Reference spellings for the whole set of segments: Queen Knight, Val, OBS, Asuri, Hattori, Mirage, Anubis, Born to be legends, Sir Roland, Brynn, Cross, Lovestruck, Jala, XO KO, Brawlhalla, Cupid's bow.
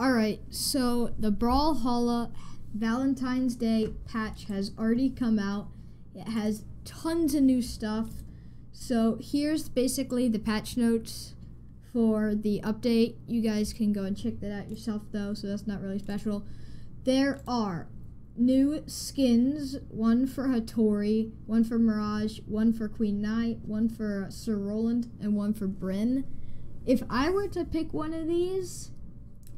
Alright, so the Brawlhalla Valentine's Day patch has already come out. It has tons of new stuff. So here's basically the patch notes for the update. You guys can go and check that out yourself though, so that's not really special. There are new skins, one for Hattori, one for Mirage, one for Queen Knight, one for Sir Roland, and one for Brynn. If I were to pick one of these,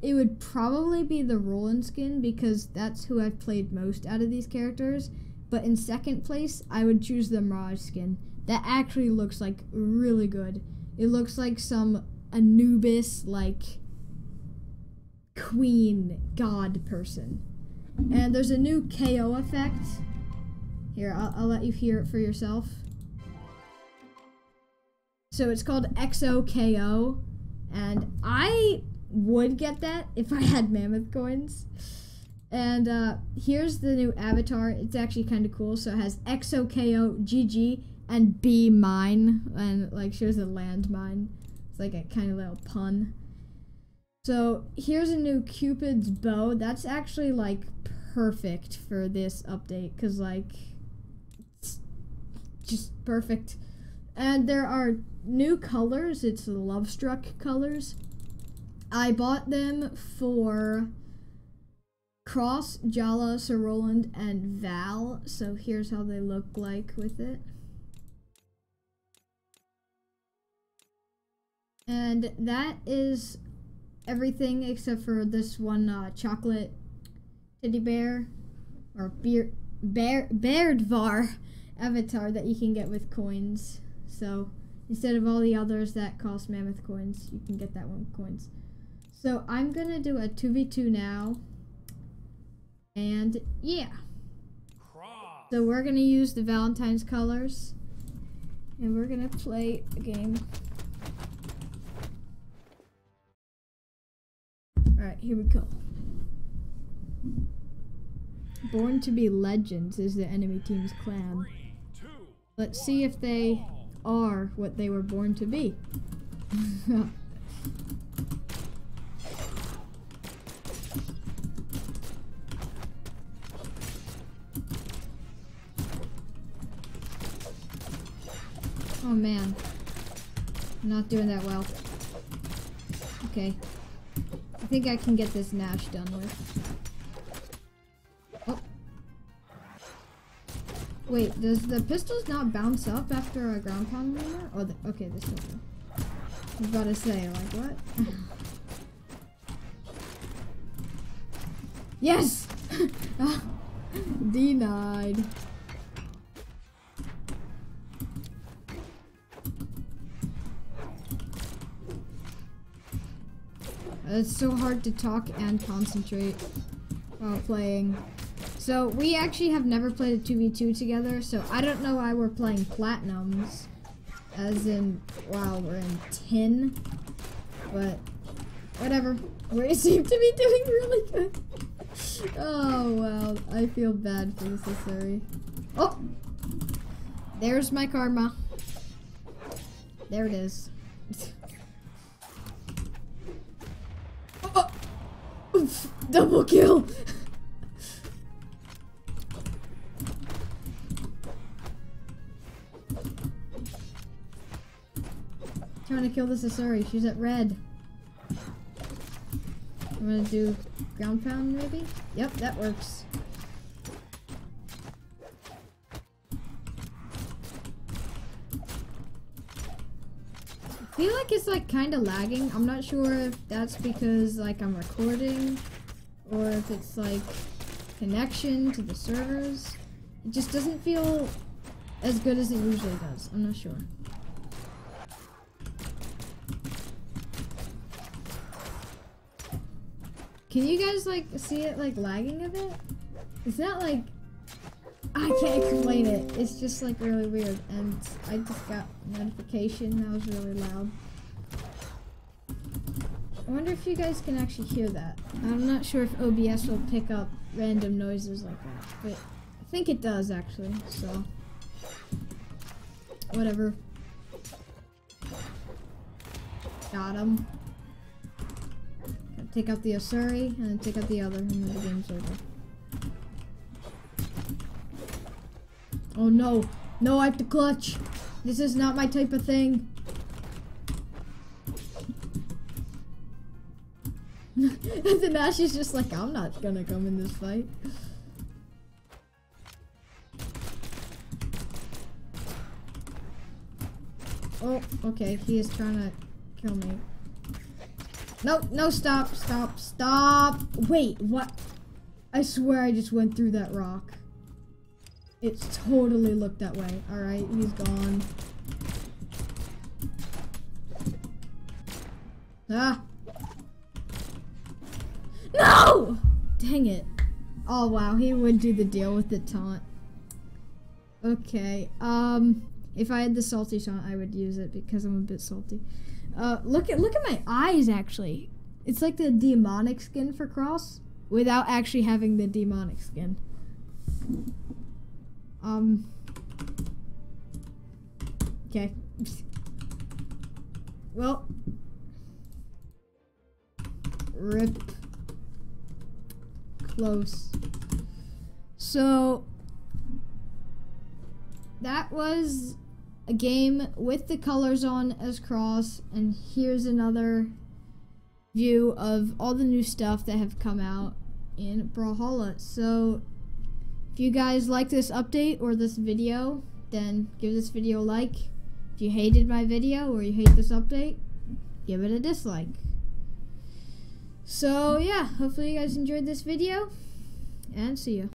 it would probably be the Roland skin because that's who I've played most out of these characters. But in second place, I would choose the Mirage skin. That actually looks like really good. It looks like some Anubis, like, queen god person. And there's a new KO effect. Here, I'll let you hear it for yourself. So it's called XO KO, and I would get that if I had mammoth coins. And here's the new avatar. It's actually kind of cool. So it has XO KO GG and B mine, and like shows a landmine. It's like a kind of little pun. So here's a new Cupid's bow. That's actually like perfect for this update because like it's just perfect. And there are new colors. It's the Lovestruck colors. I bought them for Cross, Jala, Sir Roland, and Val. So here's how they look like with it. And that is everything except for this one chocolate teddy bear or beardvar avatar that you can get with coins. So instead of all the others that cost mammoth coins, you can get that one with coins. So I'm gonna do a 2v2 now. And yeah. So we're gonna use the Valentine's colors. And we're gonna play a game. Alright, here we go. Born to be Legends is the enemy team's clan. Let's see if they are what they were born to be. Oh man, I'm not doing that well. Okay, I think I can get this Nash done with. Oh. Wait, does the pistols not bounce up after a ground pound anymore? Oh, okay, this is one. I was about to say, like, what? Yes! Denied. It's so hard to talk and concentrate while playing. So we actually have never played a 2v2 together, so I don't know why we're playing platinums, as in wow, we're in 10, but whatever. We seem to be doing really good. Oh well, I feel bad for this Asuri. Oh, there's my karma. There it is. Double kill! Trying to kill this Asuri. She's at red. I'm gonna do ground pound maybe? Yep, that works. I feel like it's like kind of lagging. I'm not sure if that's because like I'm recording or if it's like connection to the servers. It just doesn't feel as good as it usually does. I'm not sure. Can you guys like see it like lagging a bit? It's not like I can't explain it. It's just like really weird, and I just got a notification that was really loud. I wonder if you guys can actually hear that. I'm not sure if OBS will pick up random noises like that, but I think it does actually, so whatever. Got him. Take out the Asuri, and then take out the other, and then the game's over. Oh no! No, I have to clutch! This is not my type of thing! And then Ashi's just like, I'm not gonna come in this fight. Oh, okay, he is trying to kill me. No, no, stop, stop, stop! Wait, what? I swear I just went through that rock. It totally looked that way. Alright, he's gone. Ah! No! Dang it. Oh wow, he would do the deal with the taunt. Okay, if I had the salty taunt, I would use it because I'm a bit salty. Look at my eyes, actually. It's like the demonic skin for Cross, without actually having the demonic skin. Okay. Well. Rip. Close. So that was a game with the colors on as Cross, and here's another view of all the new stuff that have come out in Brawlhalla. So if you guys like this update or this video, then give this video a like. If you hated my video or you hate this update, give it a dislike. So yeah, hopefully you guys enjoyed this video, and see you.